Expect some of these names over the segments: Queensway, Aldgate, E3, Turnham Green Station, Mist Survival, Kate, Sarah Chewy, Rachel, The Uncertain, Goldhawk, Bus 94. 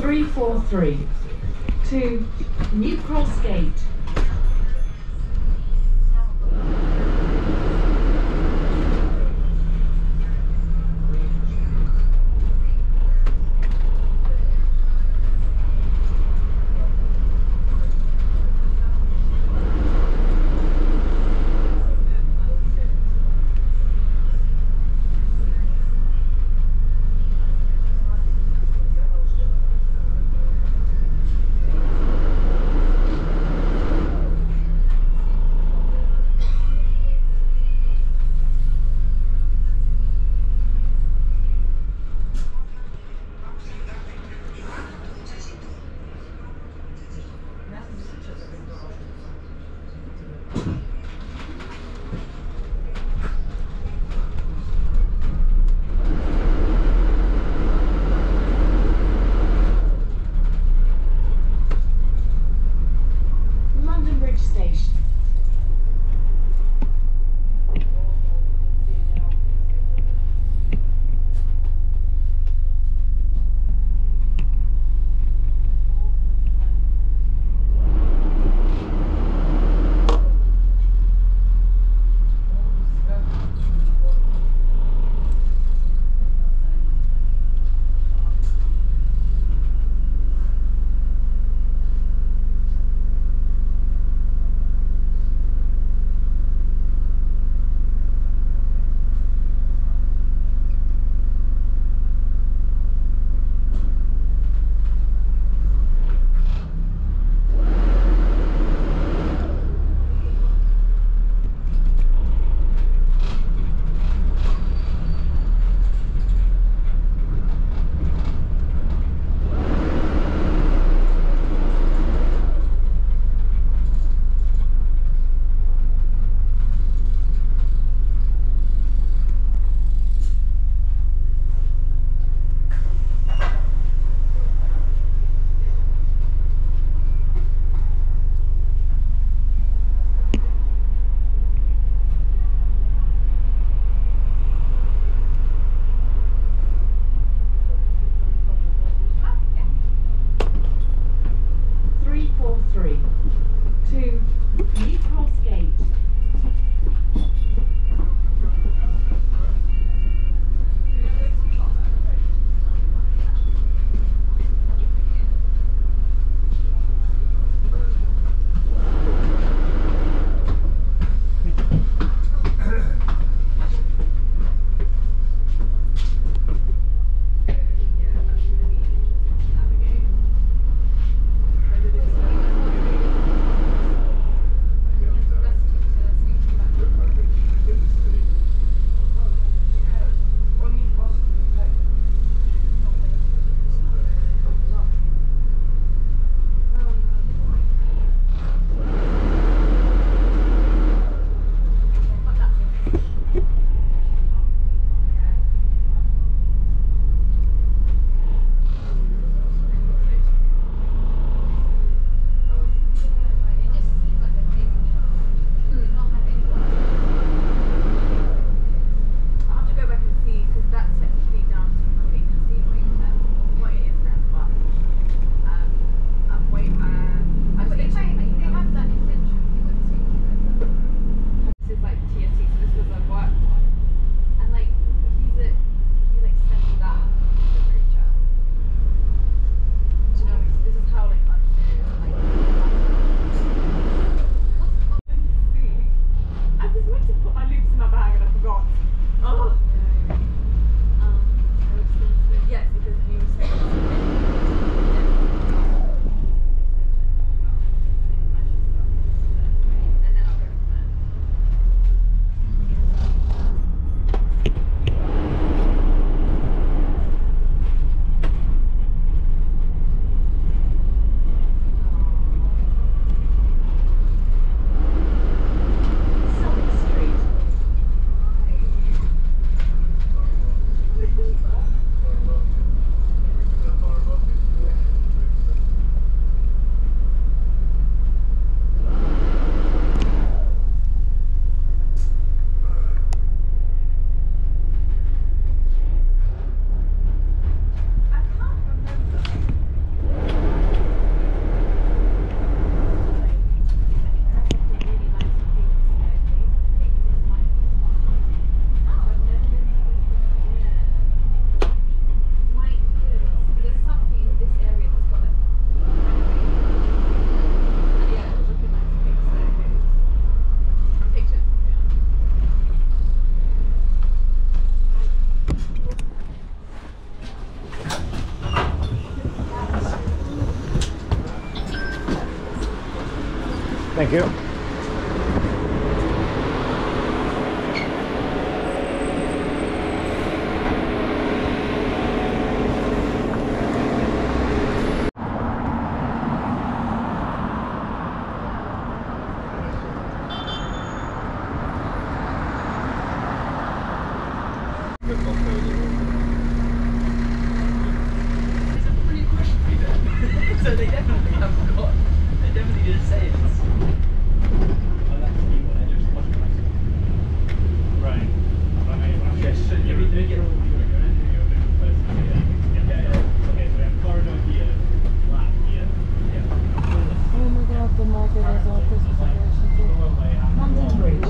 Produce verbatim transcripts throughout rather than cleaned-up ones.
three four three to New Cross Gate. Thank you. So they definitely have forgotten. They definitely didn't say it. Oh, that's a new one. I just watched it. Right. Okay, okay. So yeah, we do get all the yeah, yeah. Okay, so we have corridor here, flat here. Yeah. Oh my god, the market is all Christmas decorations. Mountain Bridge.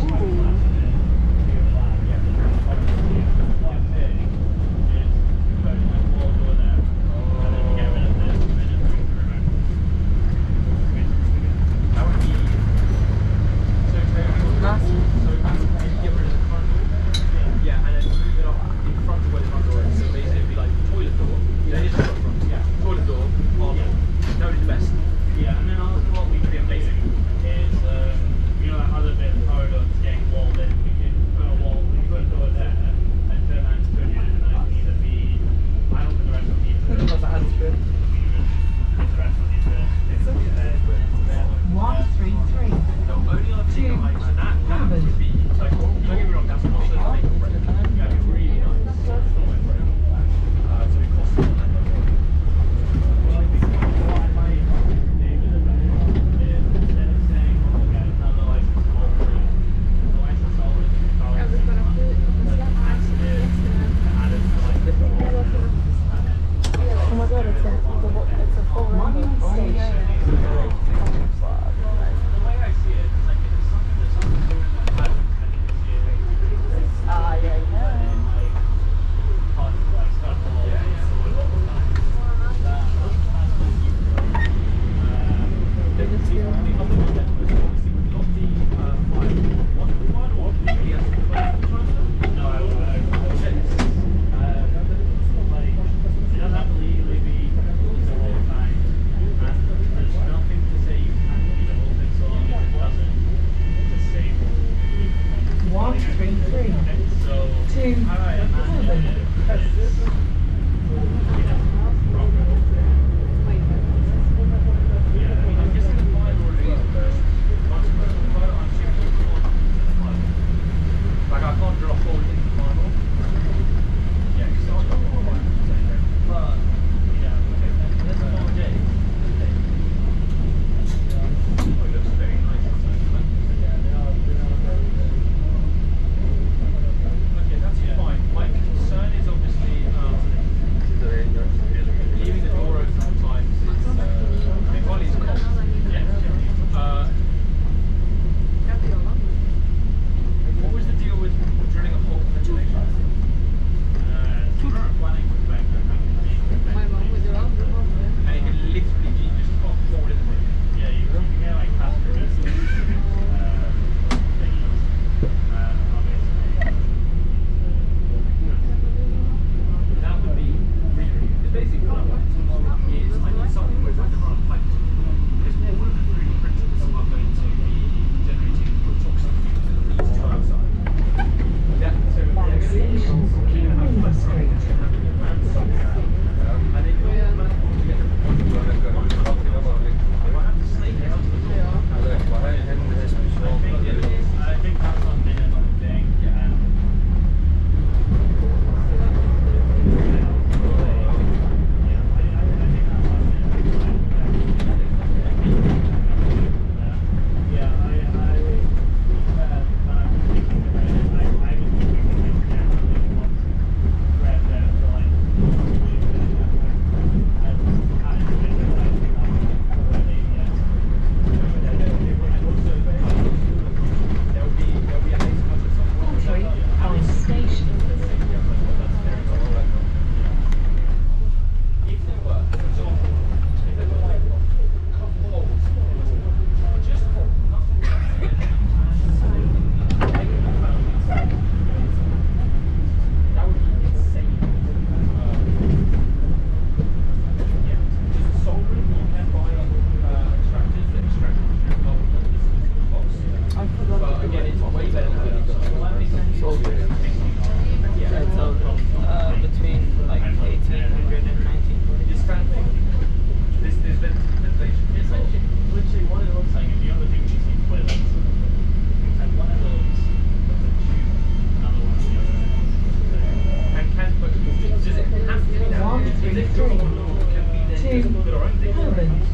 our own things to arrange?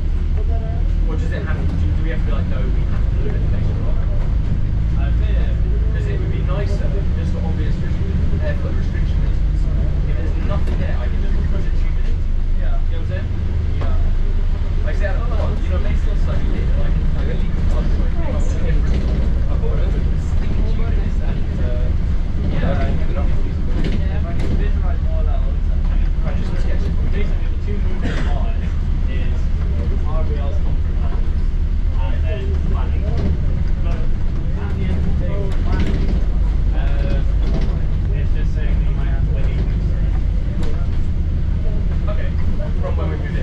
Or does it have to, do we have to be like, no, we have to do it later on? Uh, because it would be nicer, just for obvious airflow restriction reasons. If there's nothing there, I can just push a tube in it. Yeah. You know what I'm saying? Yeah. Like I said, oh, oh, you know, based on stuff you did, like, I got legal clubs where I was different. I bought a sticky tube in this and, uh, yeah, I think not Yeah, if I can visualize all that all the time. I just sketch it. Basically, the two moving parts is our wheels come from that and then planning. But at the end of the day, planning, uh, it's just saying that you might have to wait eight weeks. Okay, from when we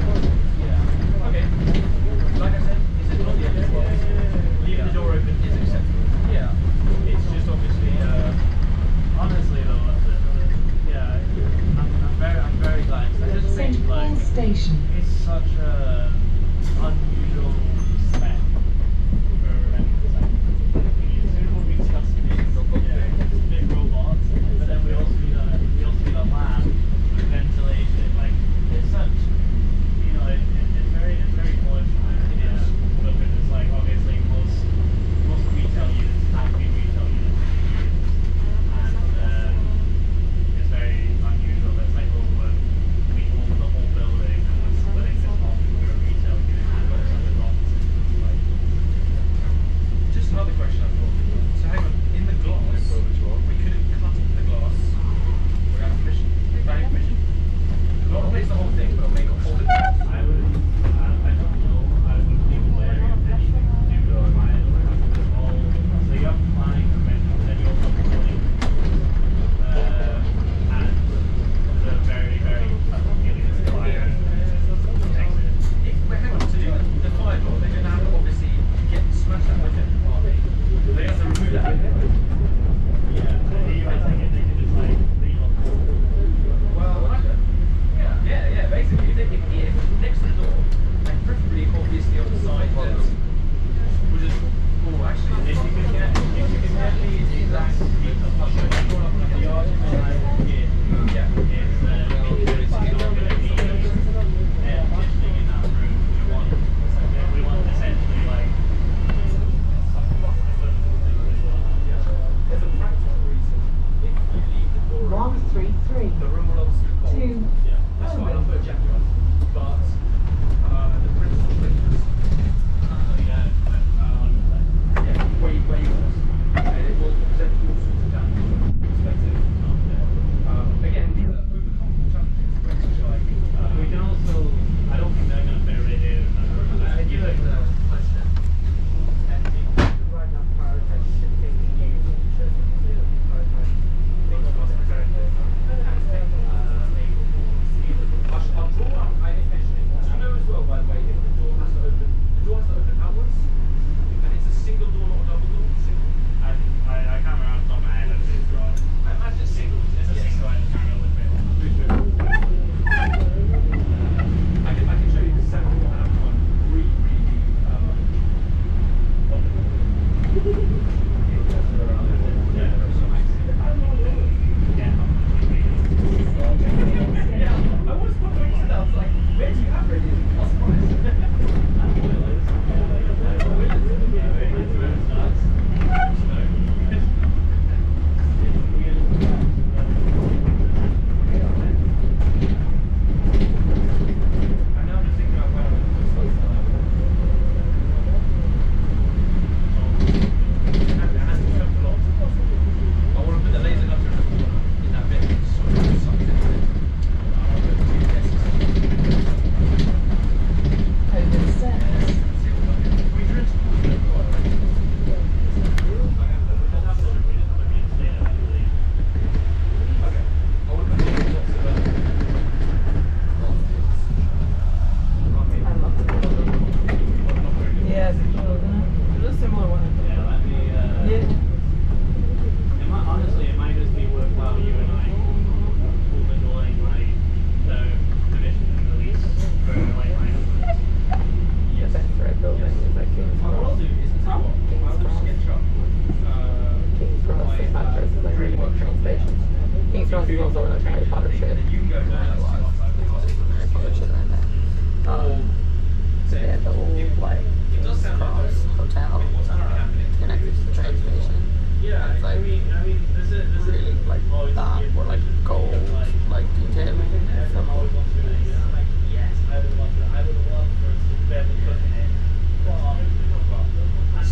like really like that, or like gold, like detailing and stuff.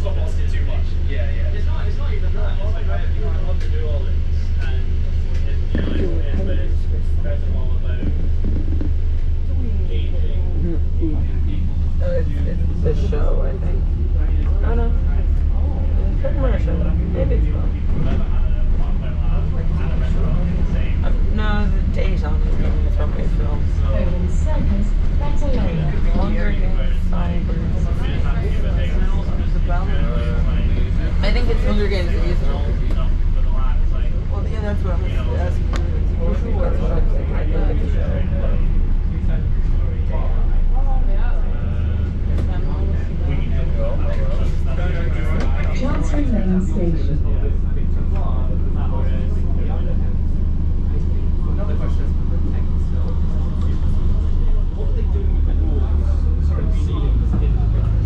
Stop asking too much. Yeah, yeah. It's not. It's not even that. It's like I love to do all this, and it's really amazing. First of all, about aging, people. It's the show, I think. I don't know. I don't want to show that. Maybe it's not. Um, no, the days on it. It's from April. Longer Games, Songbirds. I think it's Hunger Games that used to be. Well, yeah, that's what I was asking. That's what I was thinking. I know it's a show. Johnson Lane Station. Another question is for the technical skill. What are they doing with the walls? Sorry, the ceiling is in the pictures.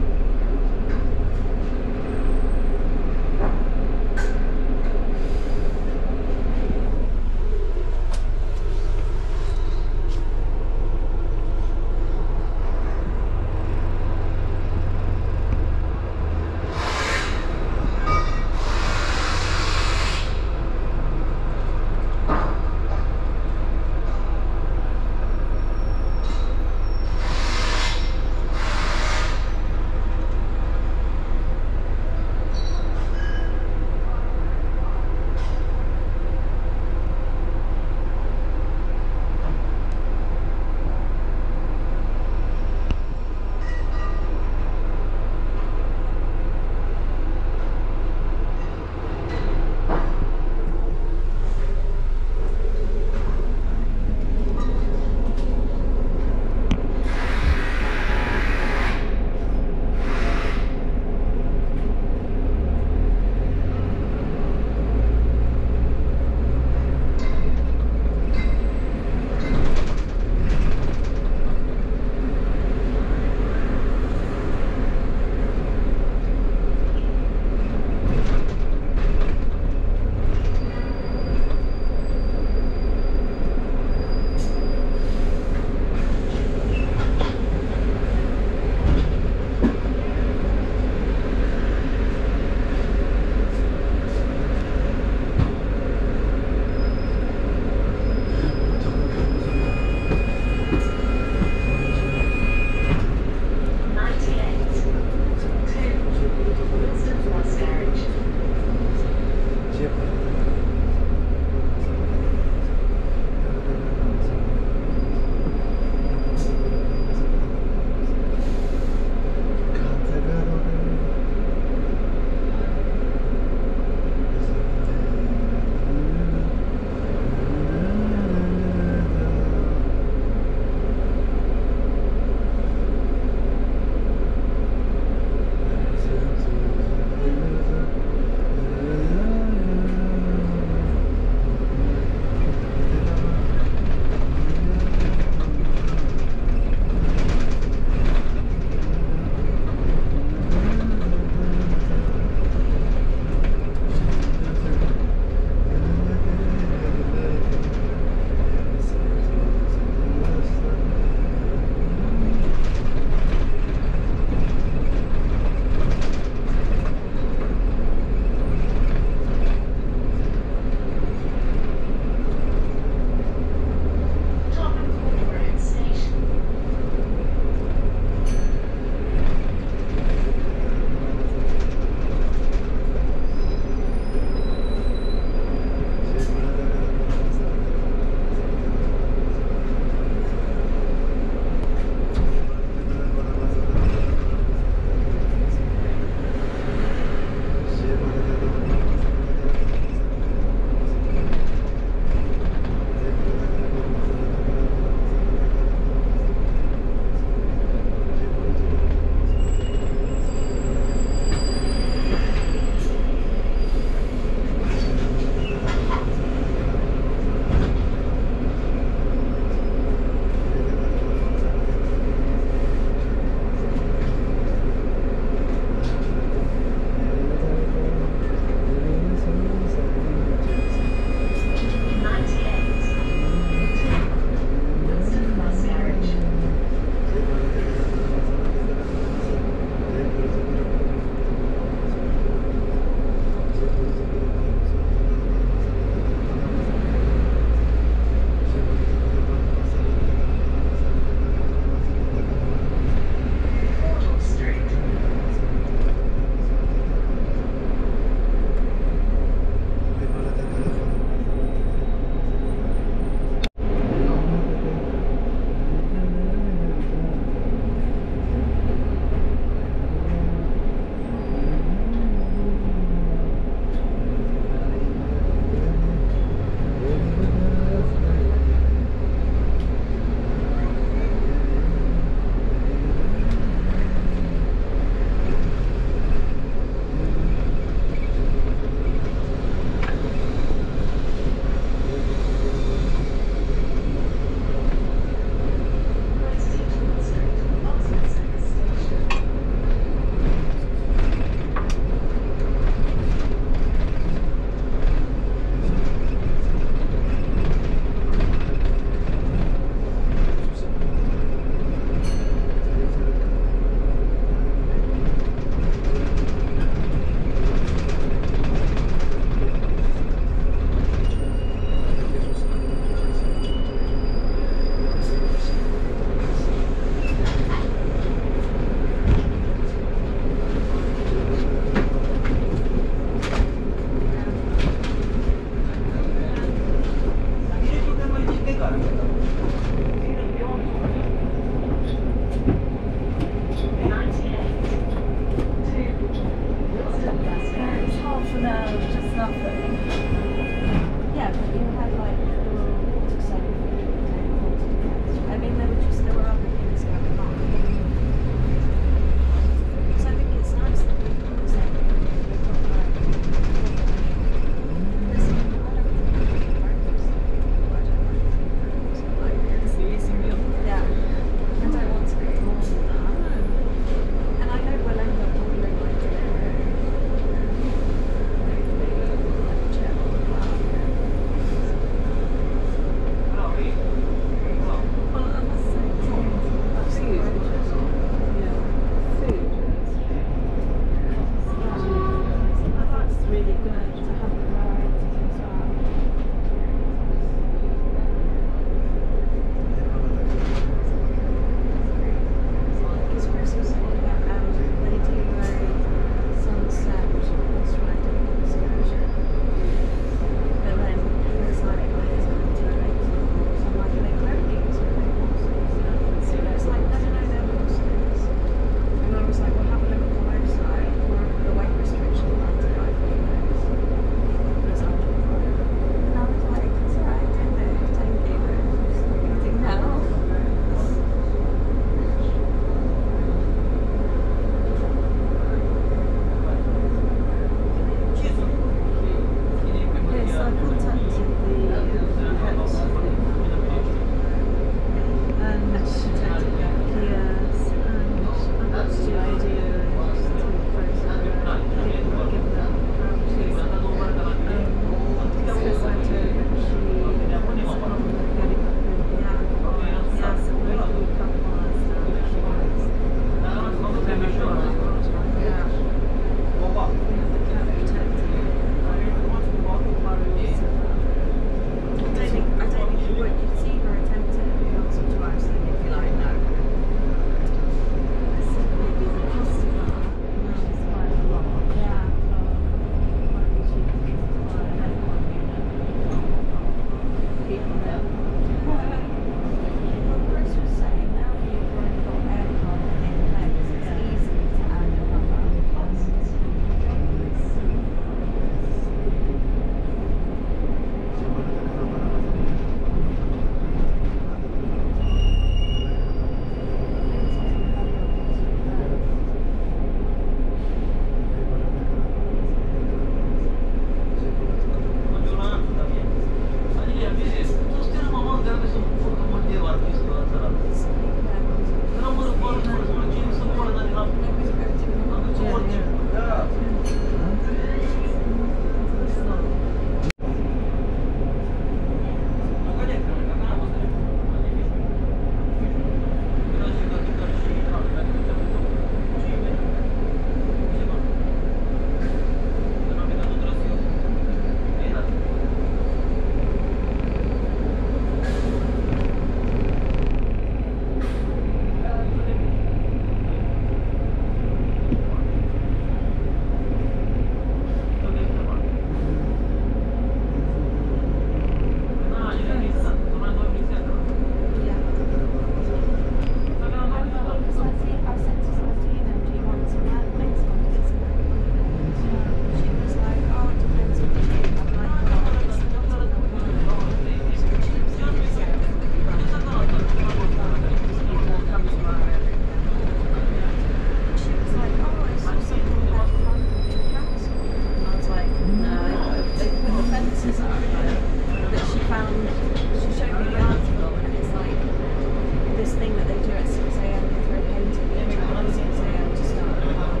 this thing that they do at six a m they throw paint at the tram at six a m to start a car.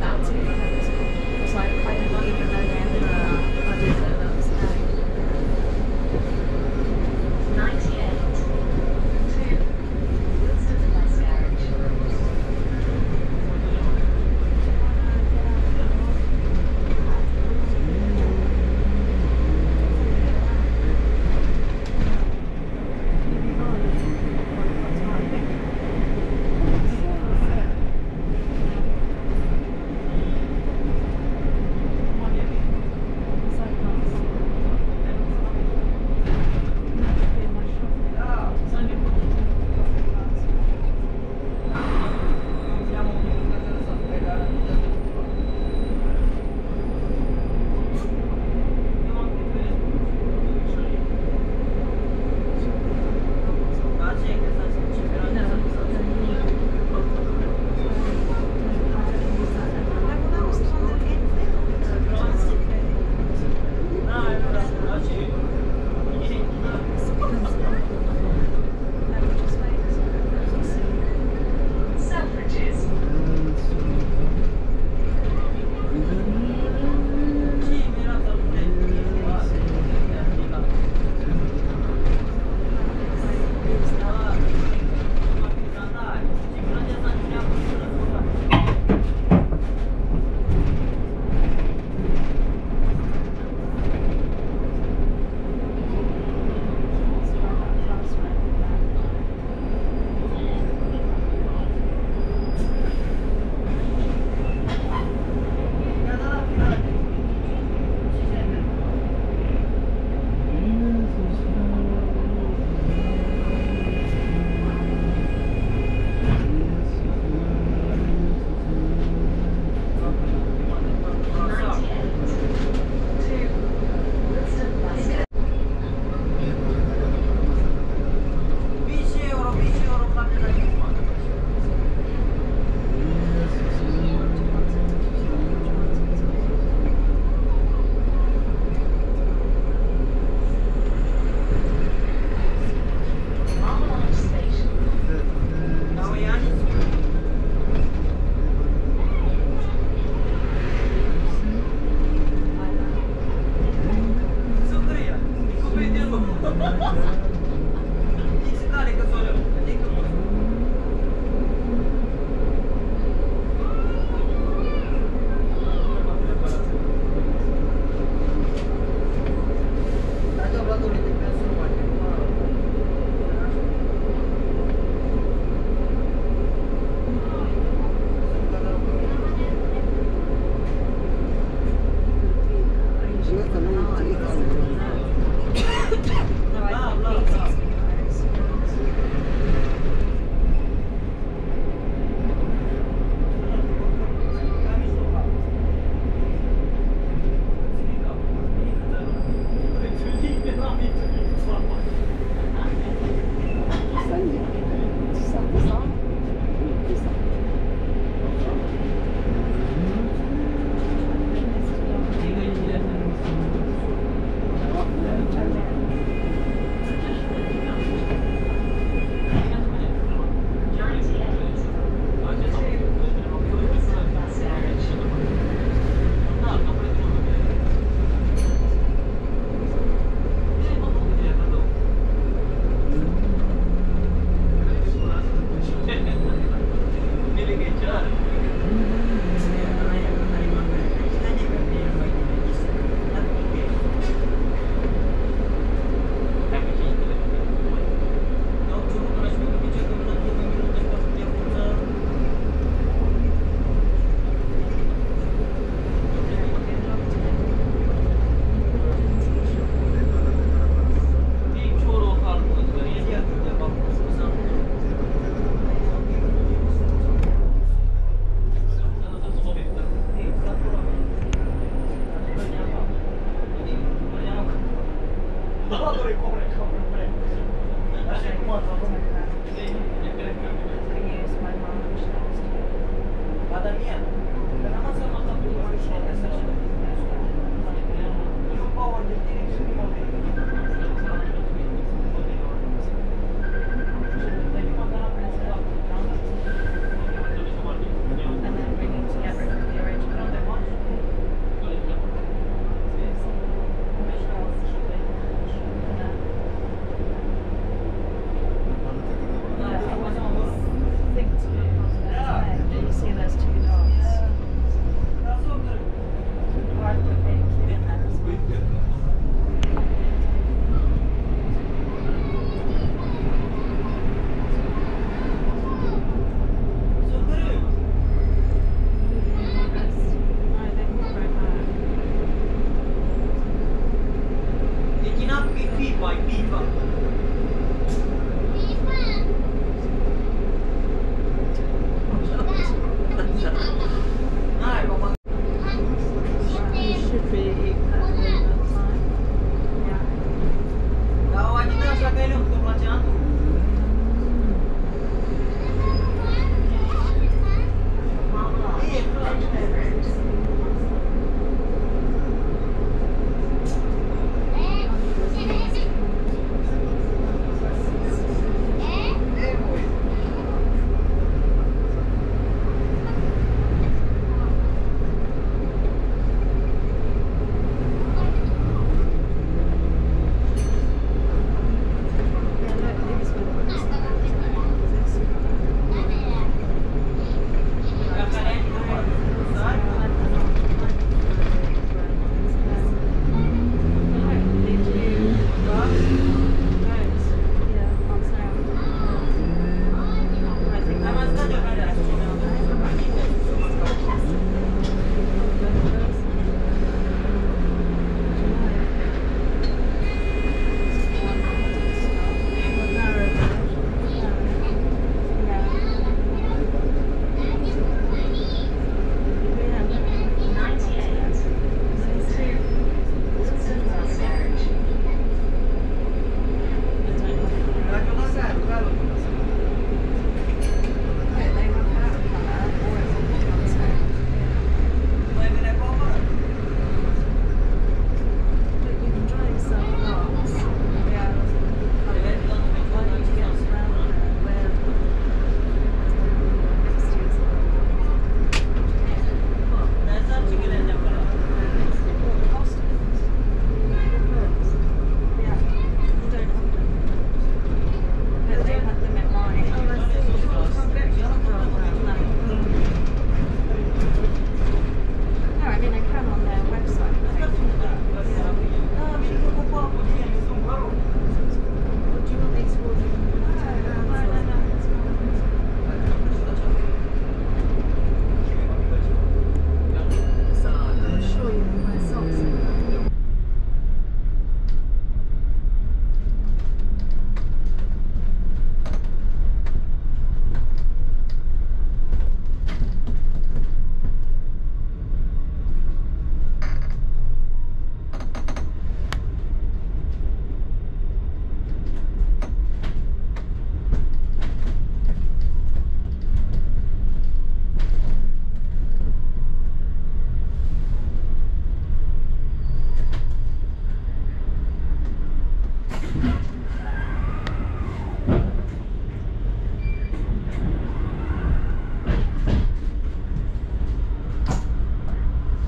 That's really purposeful. It's like, I did not even know they had been a car. I didn't know that was there. ninety-eight. two. Wilson Bus Garage. Oh, yeah.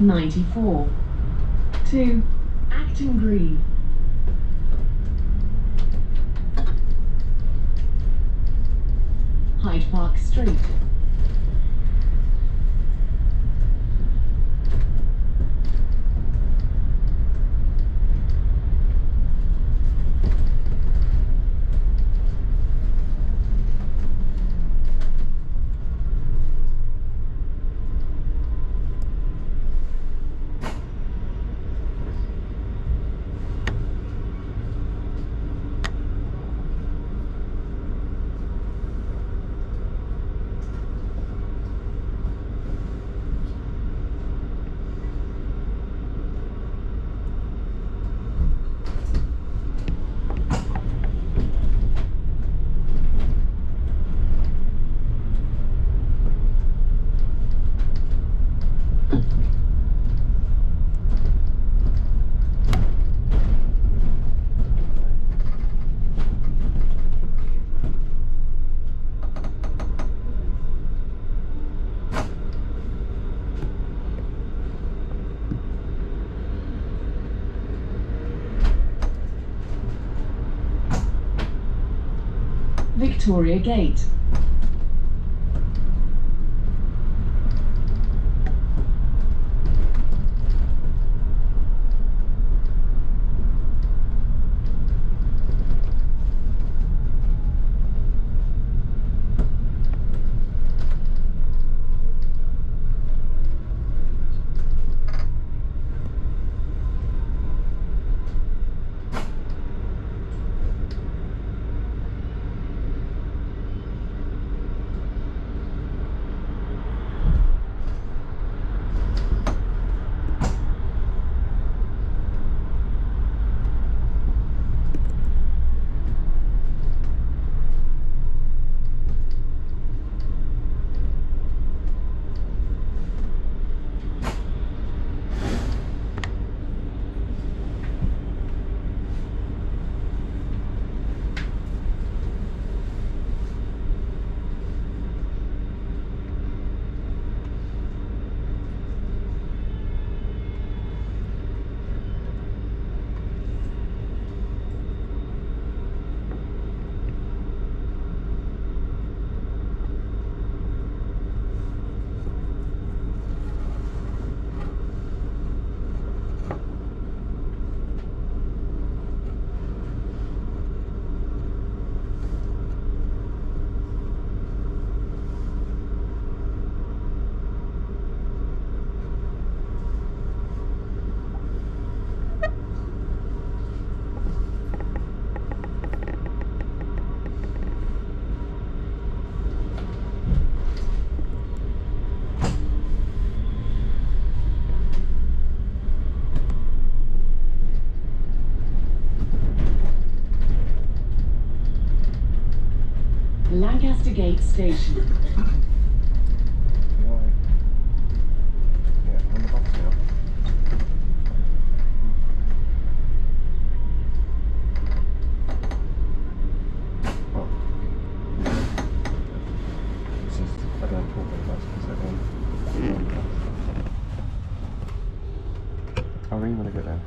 ninety-four to Acton Green. Hyde Park Street. Victoria Gate. Lancaster Gate Station. You all right? Yeah, on the box now. Well, this is, I don't talk very much because everyone. I'll ring when I get there.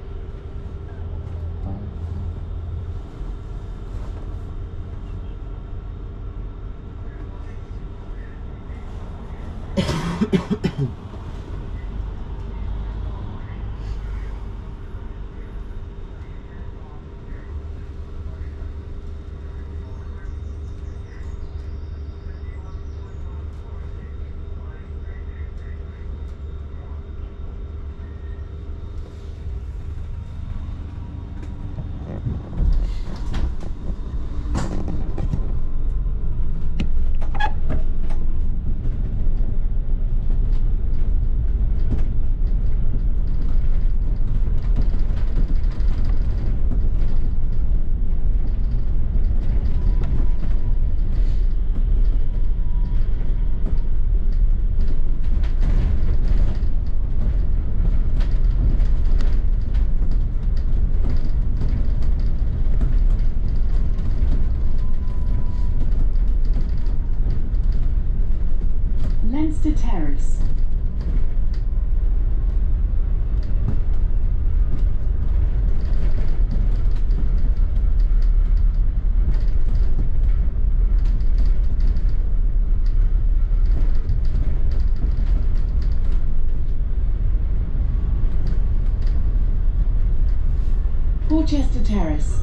Terrace. Colchester Terrace.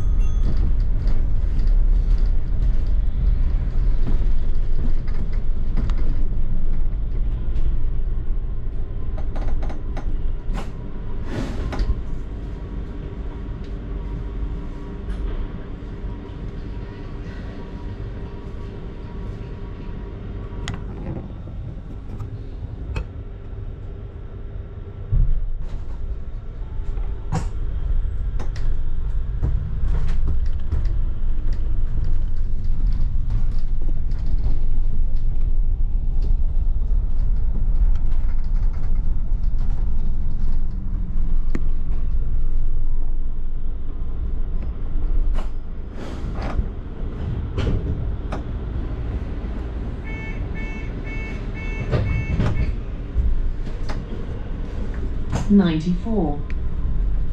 ninety-four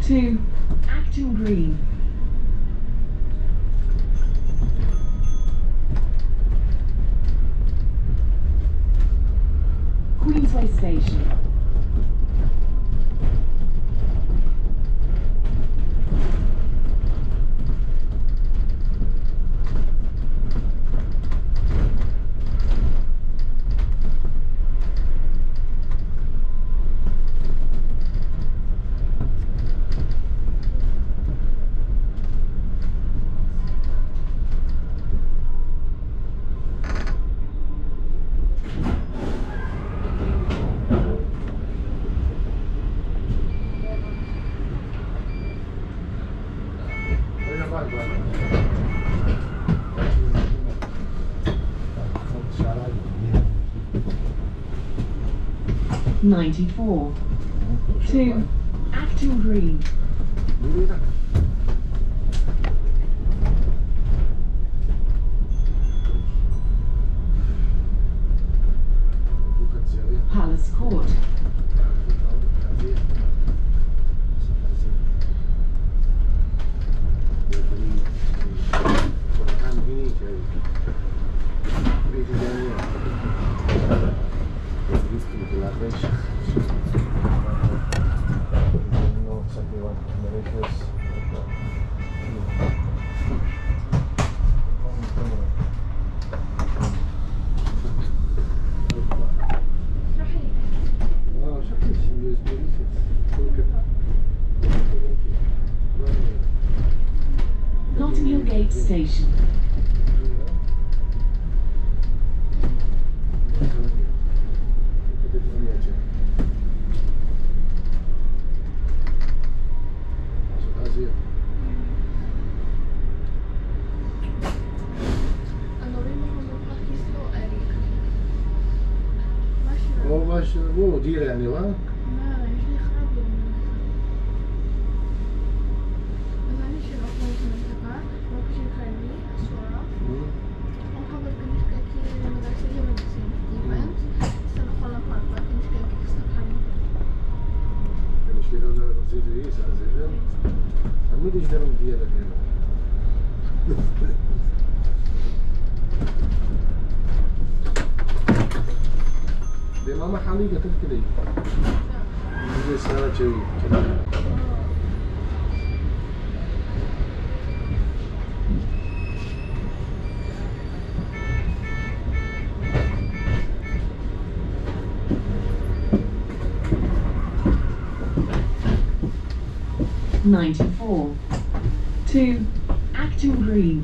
to Acton Green. Queensway Station. ninety-four to Acton Green. Palace Court. Aldgate Station. مو مدير يعني ها؟ Mama Hallie got it today. This is Sarah Chewy. ninety-four to Acton Green.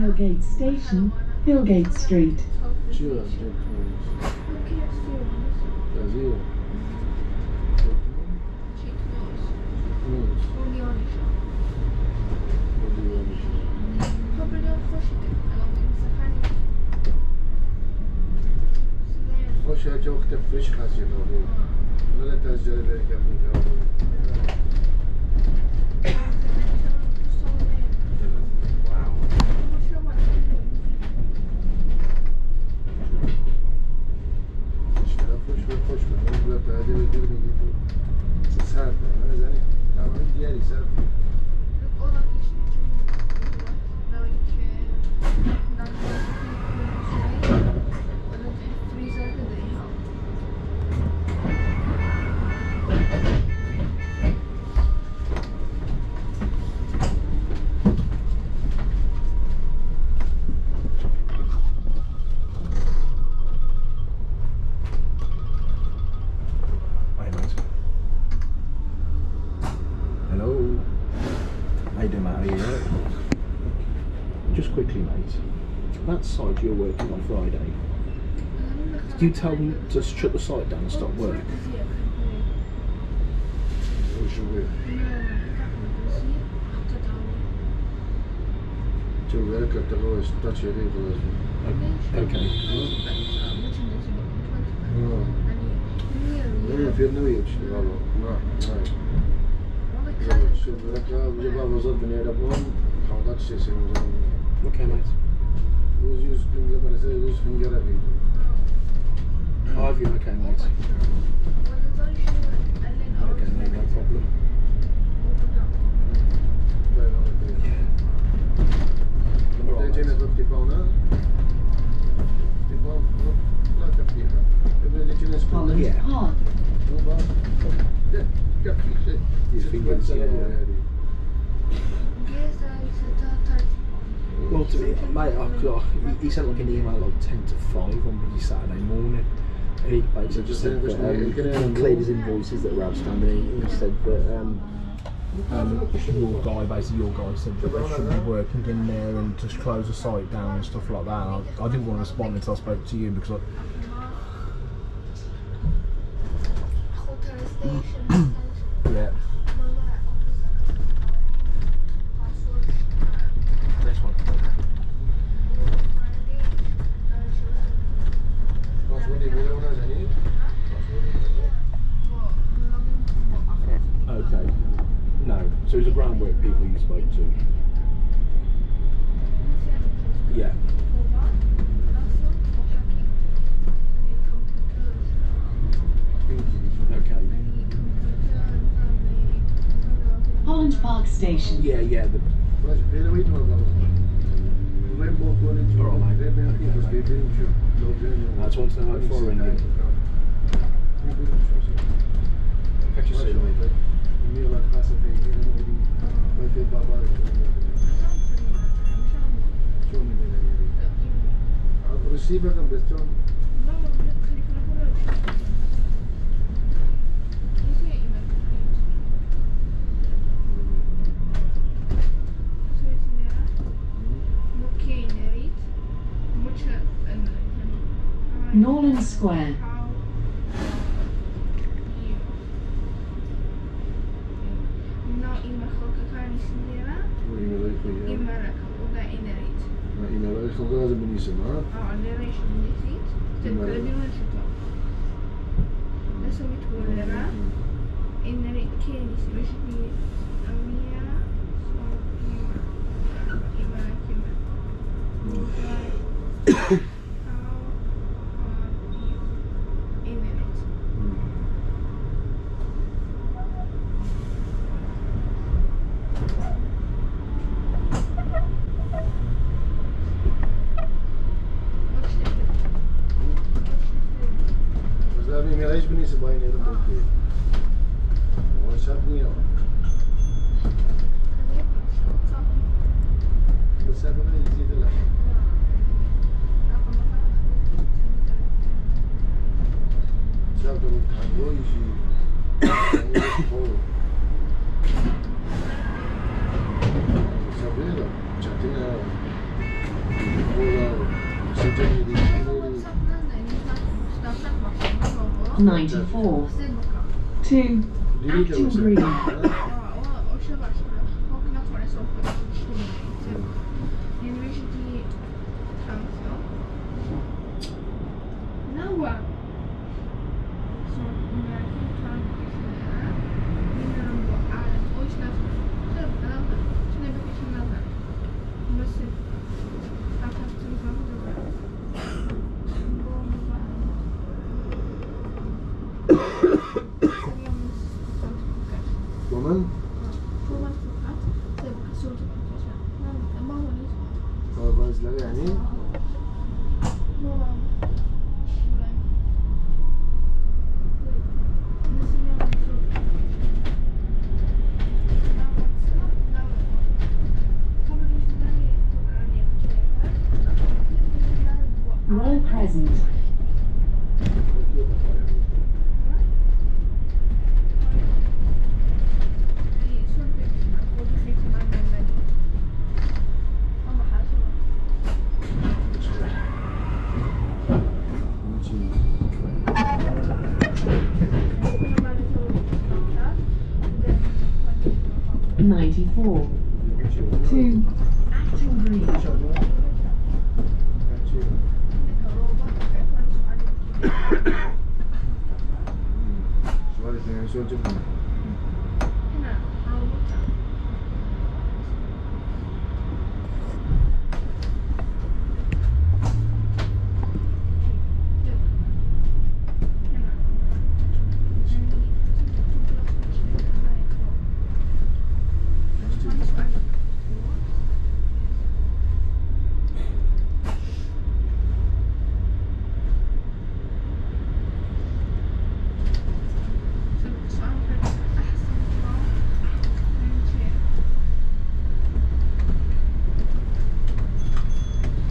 Hillgate Station, Hillgate Street. Sure. that side you're working on Friday, did you tell them to shut the site down and stop work? Okay. Okay, mate. Are you okay, mate? Okay, mate, no problem. Yeah. All right, mate. Oh, yeah. His fingers, yeah. Well, to me, mate, I've, he sent like an email like ten to five on really Saturday morning. He basically just said that um, he cleared his invoices that were outstanding. He said that um, um, your guy, basically your guy, said that they shouldn't be working in there and just close the site down and stuff like that. And I, I didn't want to respond until I spoke to you because I... yeah. So it was the groundwork people you spoke to? Yeah. Okay. Holland Park Station. Yeah, yeah. The... All right, mate. Okay. I just want to know how far we're ending. Catch you soon, mate. Norland Square. ninety-four to Acton Green. ninety-four to Acton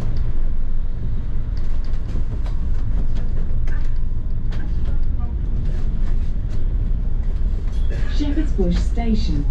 Green. Bush Station.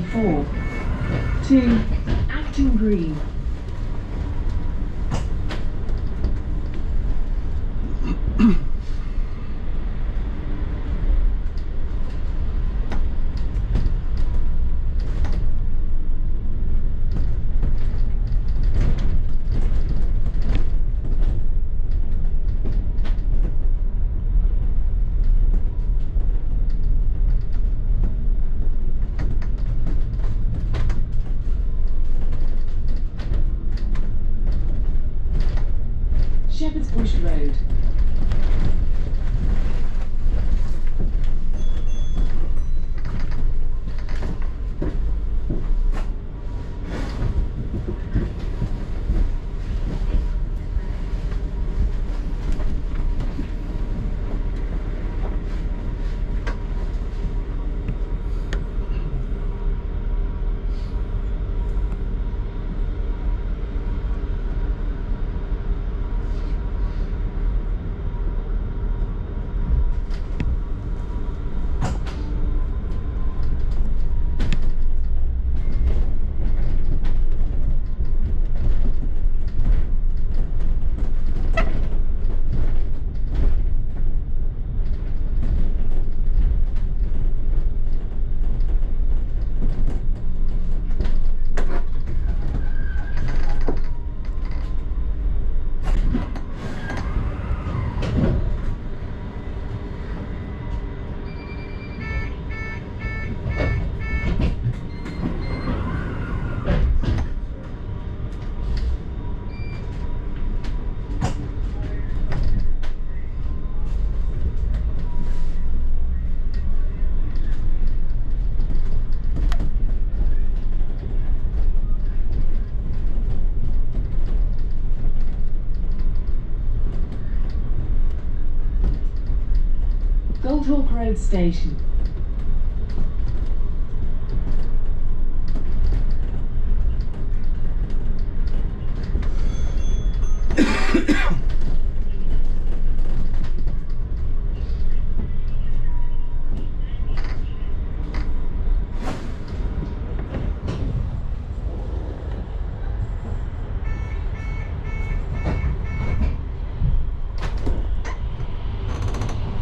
ninety-four to Acton Green. Shepherd's Bush Road. Goldhawk Road Station.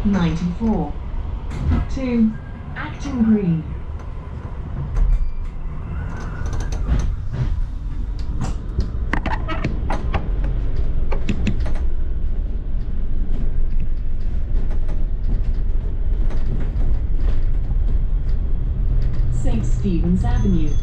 ninety-four to Acton Green. Saint Stephen's Avenue.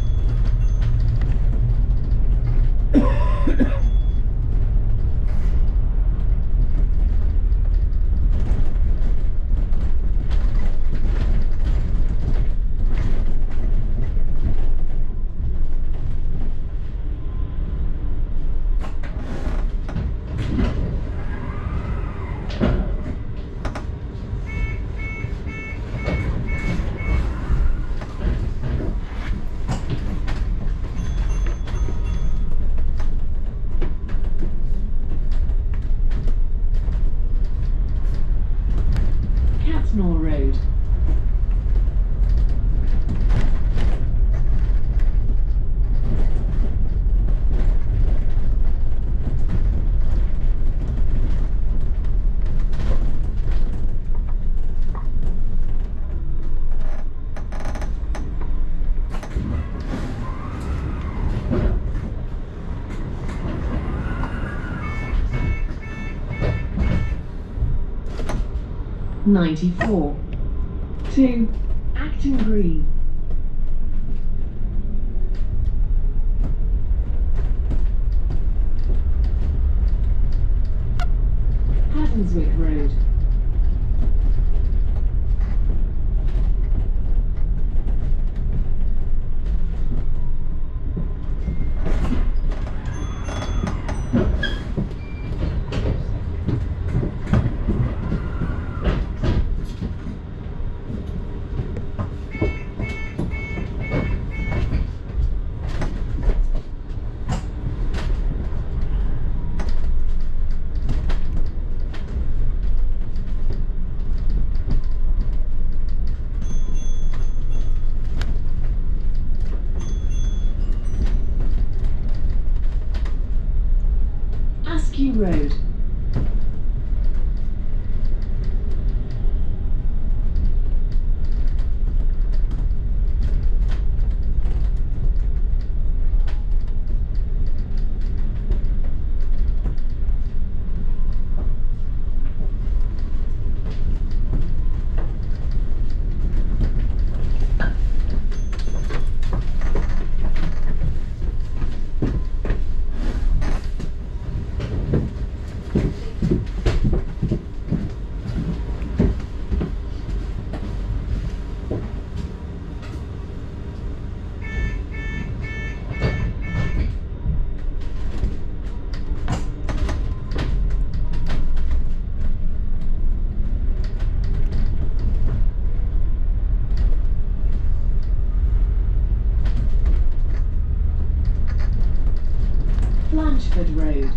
ninety-four to Acton Green. Haddonswick Road. Road. Blanchford Road.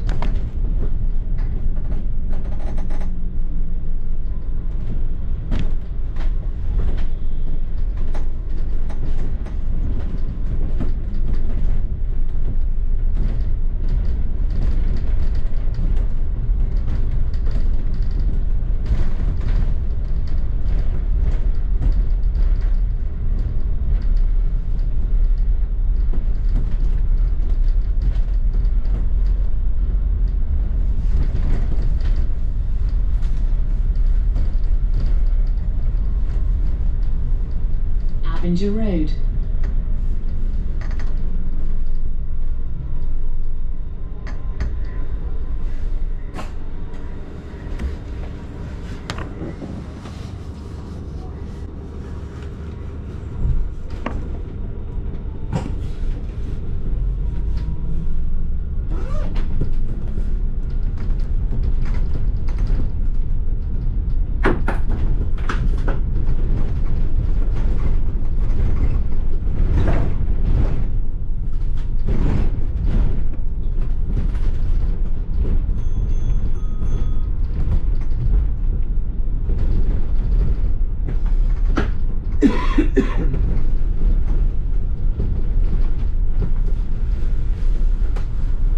Avenger Road.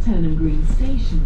Turnham Green Station.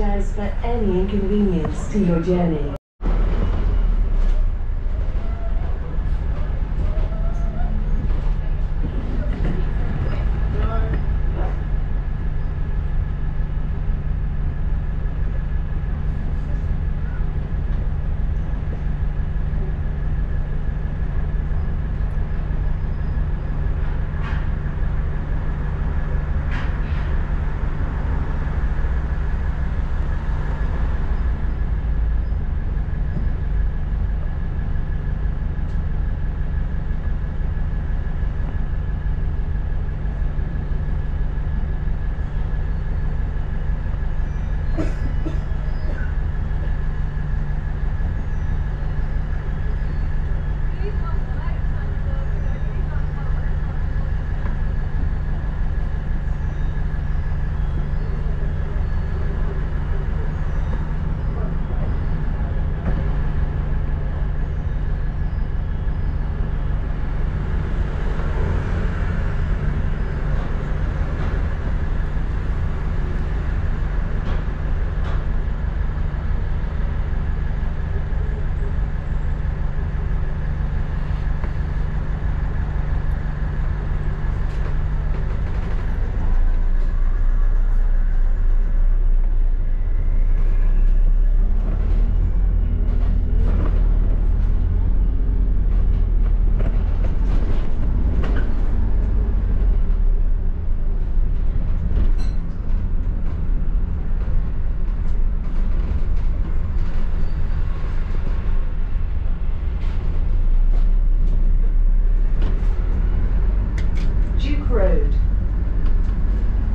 apologize for any inconvenience to your journey.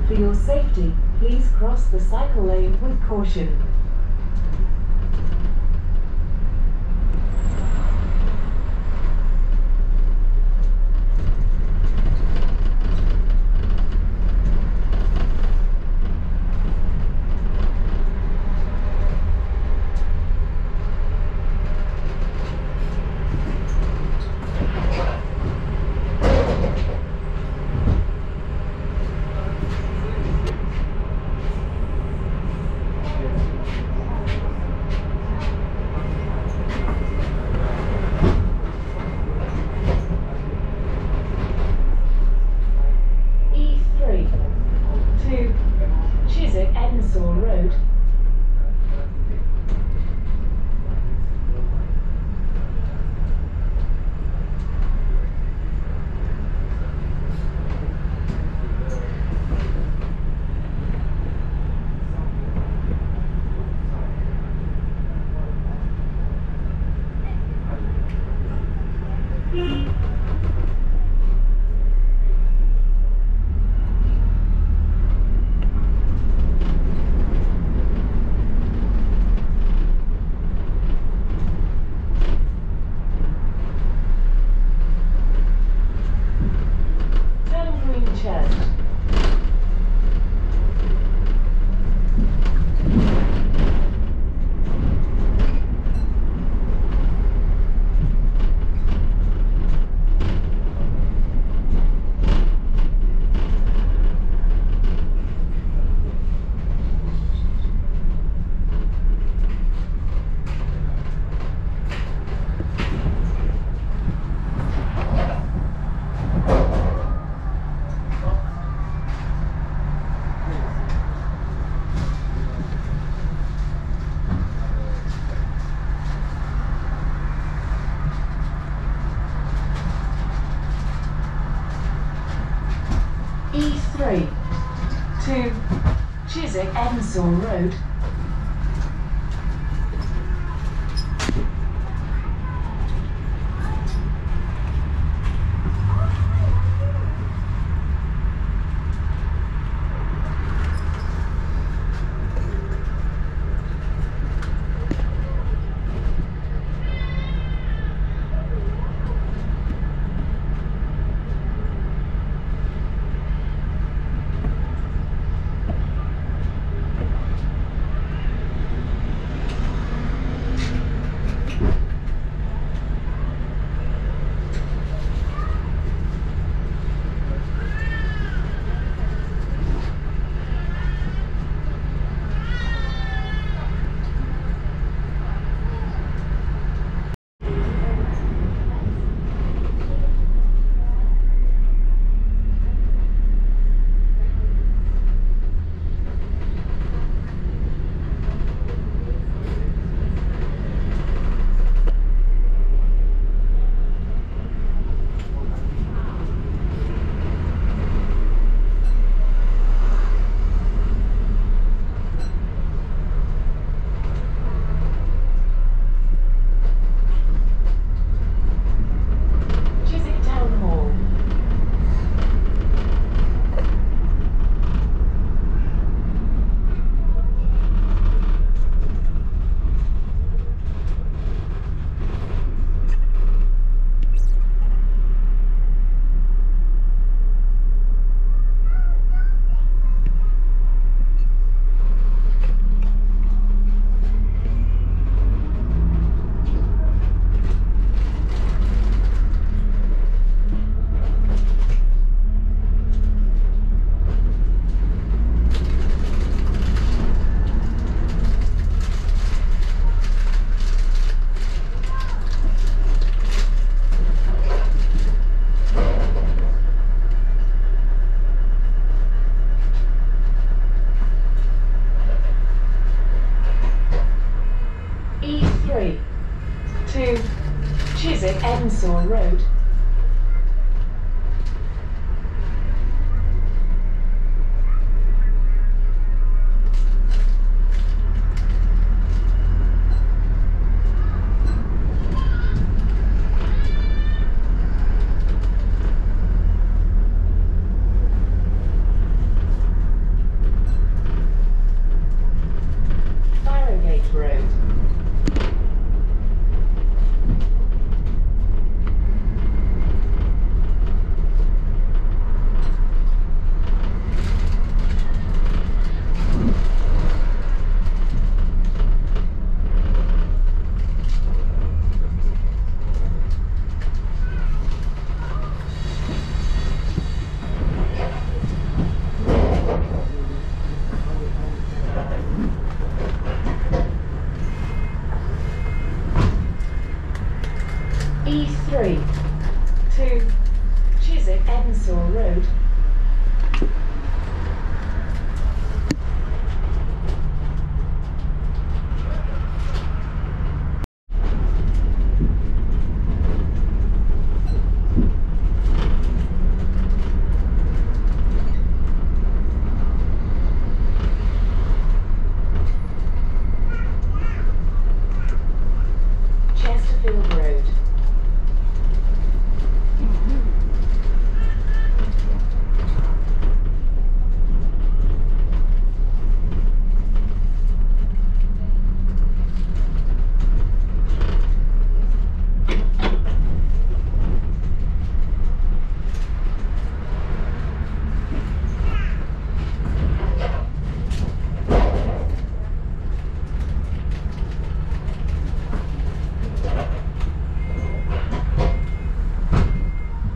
For your safety, please cross the cycle lane with caution. Ensor Road. to Chiswick Edenshaw Road. E three to Chiswick Edenshaw Road.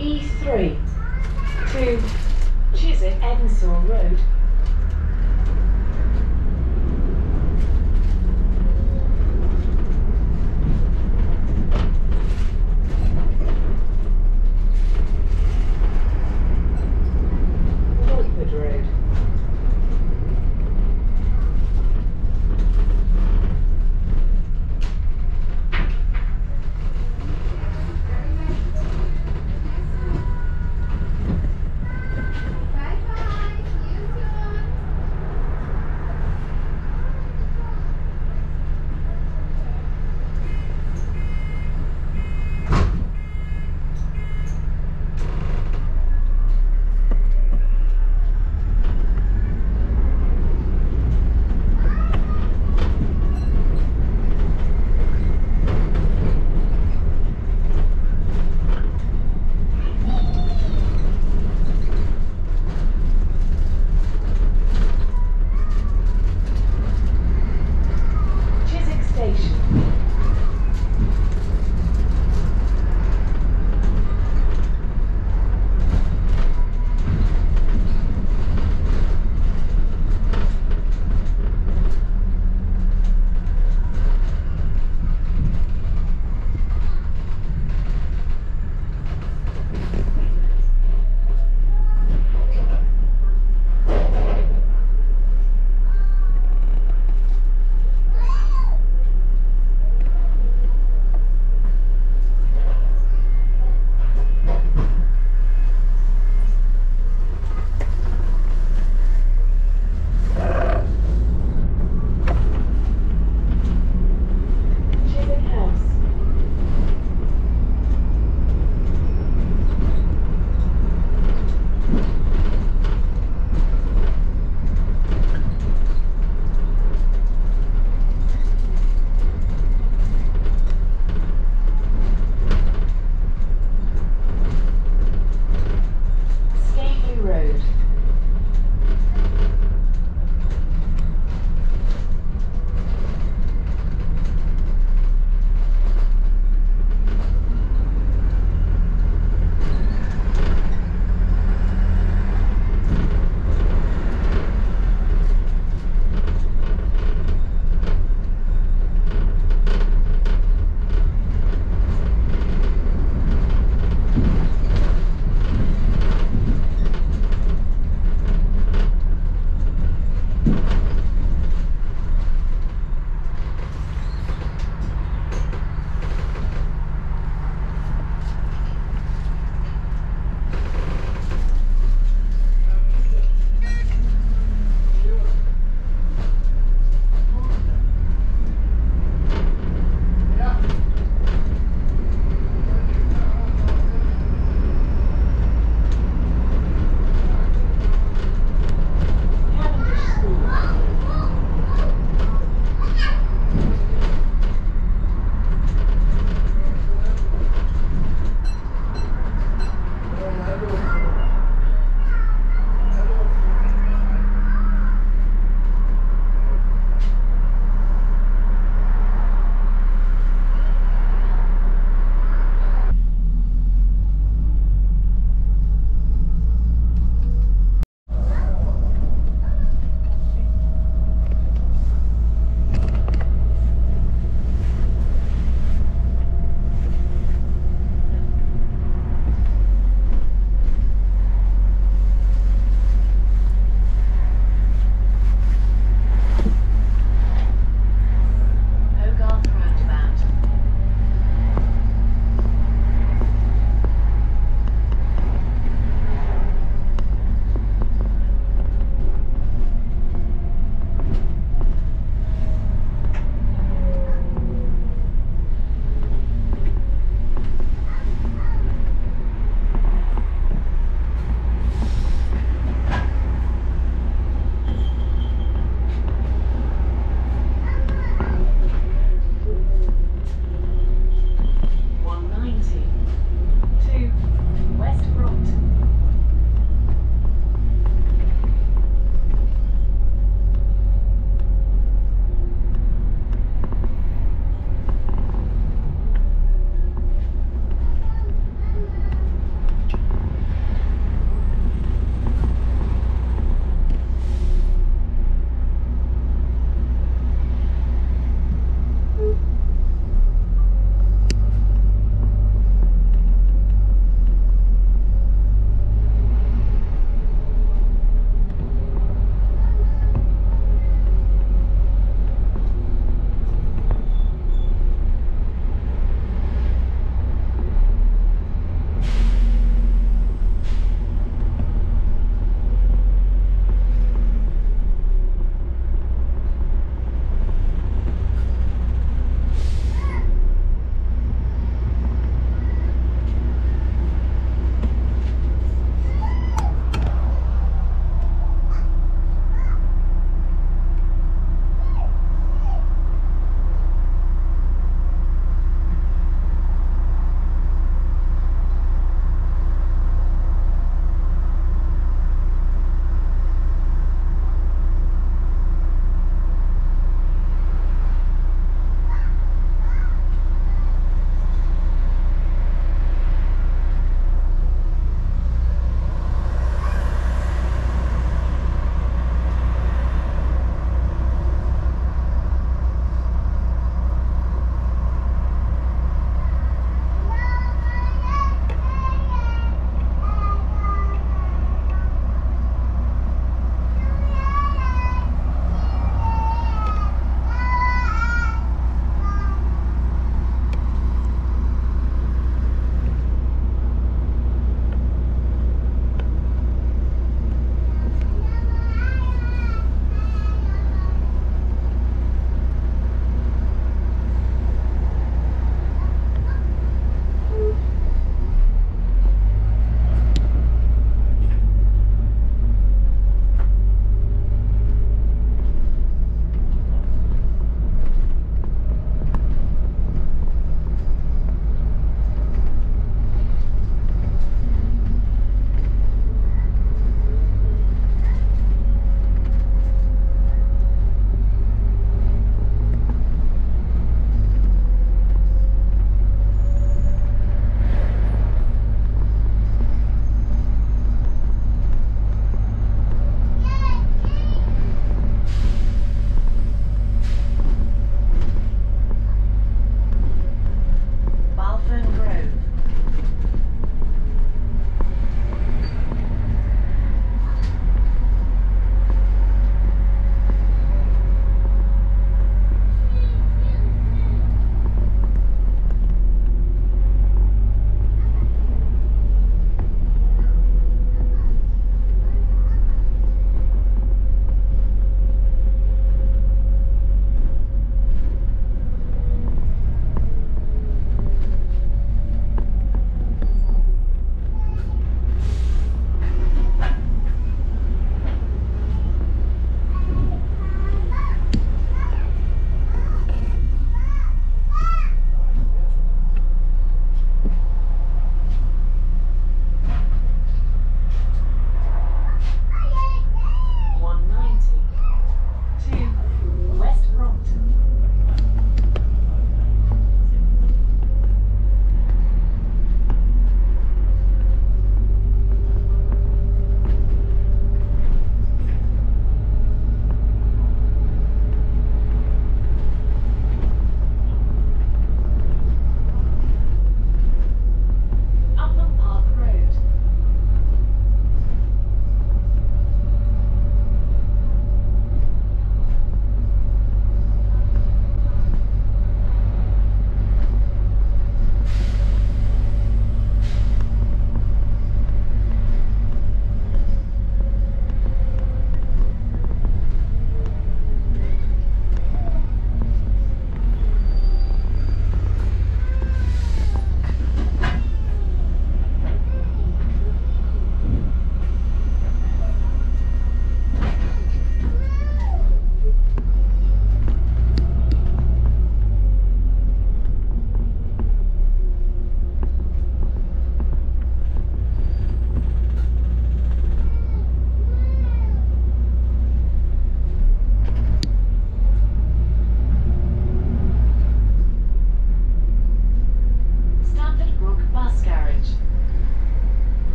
E three to Chiswick Edenshaw Road. Bye-bye.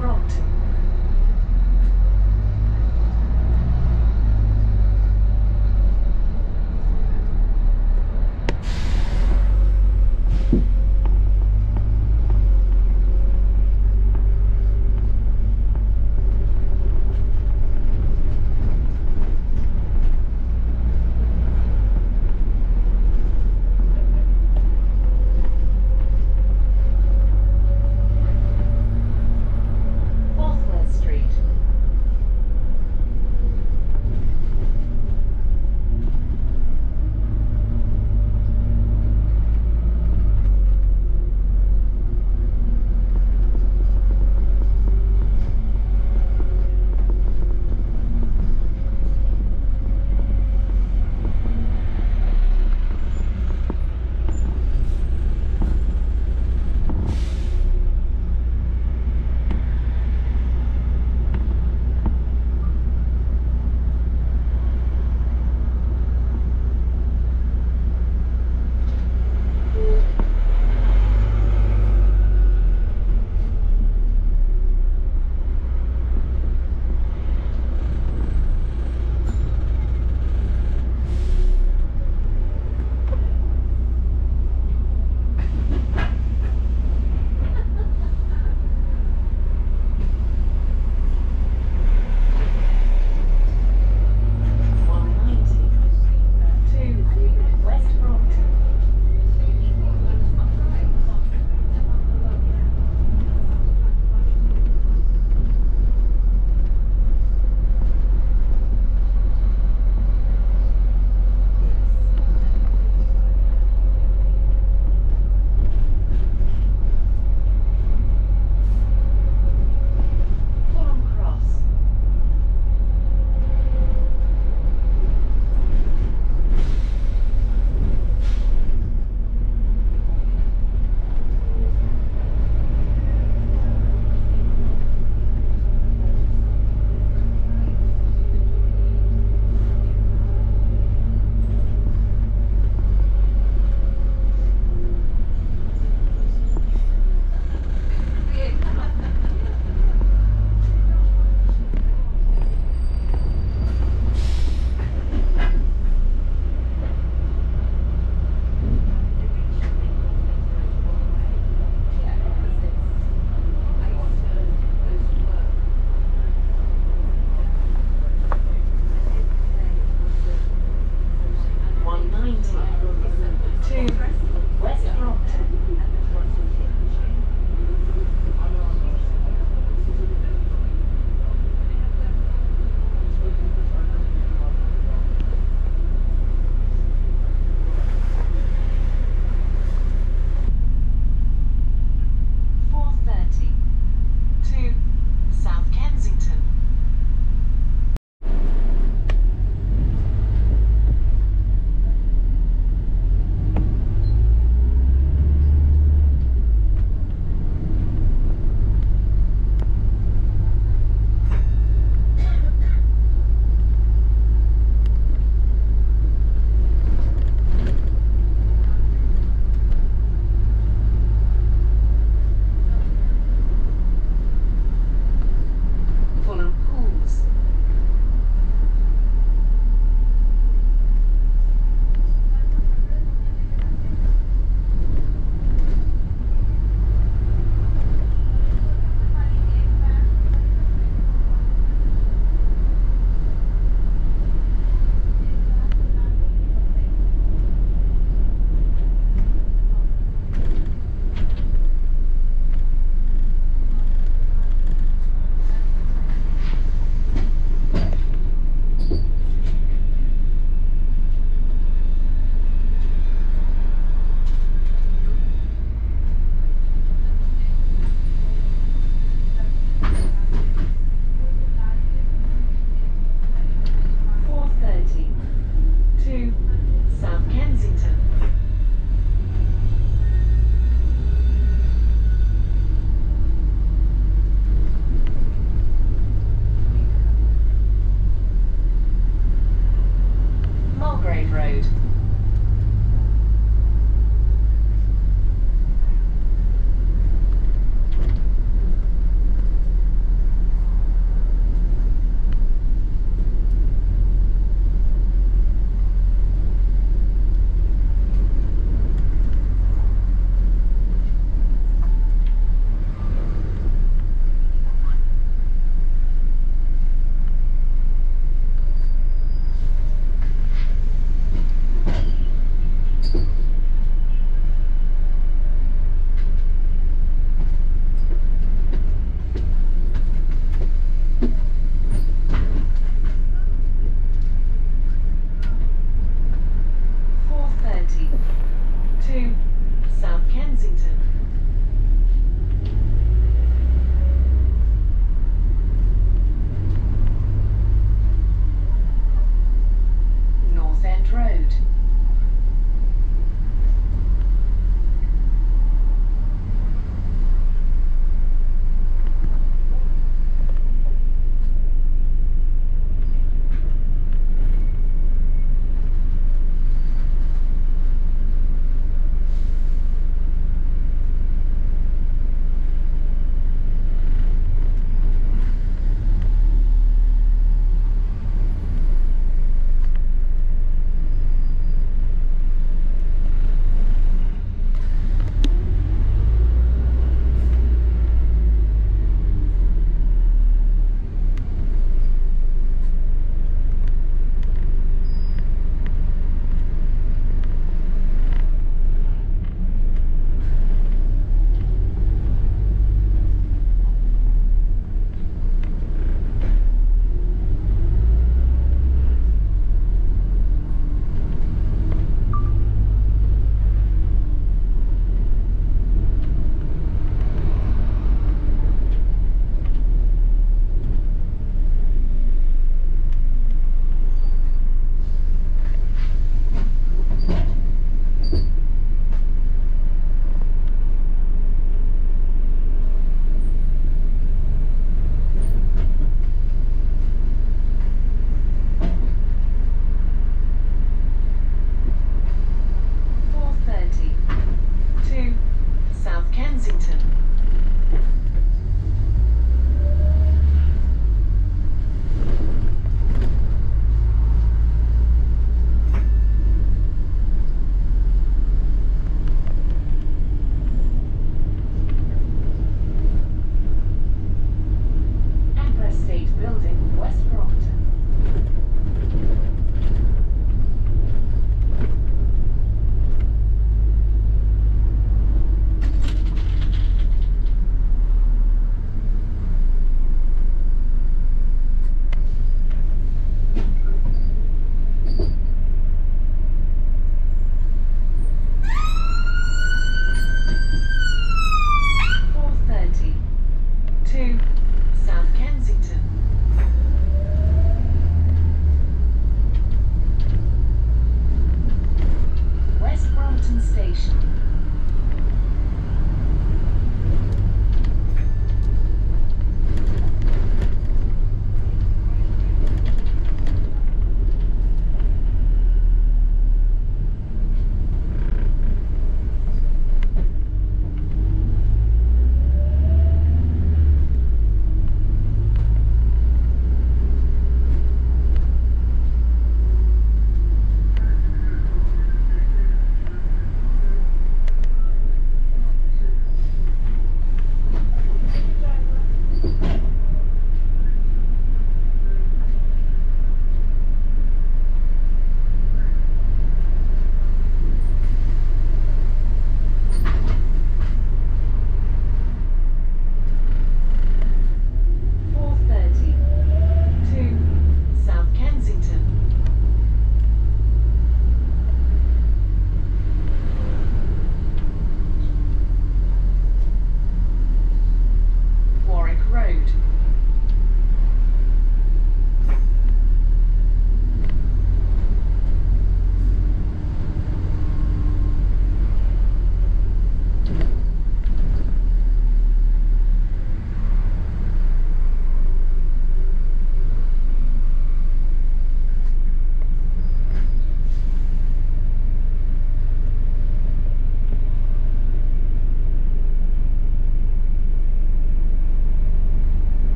road.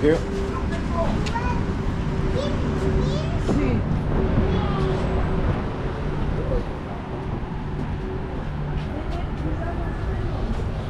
Thank you.